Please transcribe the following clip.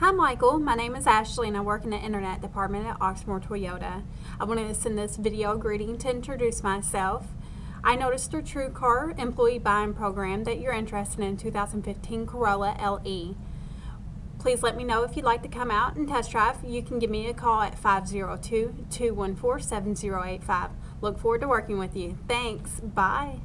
Hi Michael, my name is Ashley and I work in the Internet Department at Oxmoor Toyota. I wanted to send this video greeting to introduce myself. I noticed through True Car employee buying program that you're interested in 2015 Corolla LE. Please let me know if you'd like to come out and test drive. You can give me a call at 502-214-7085. Look forward to working with you. Thanks. Bye.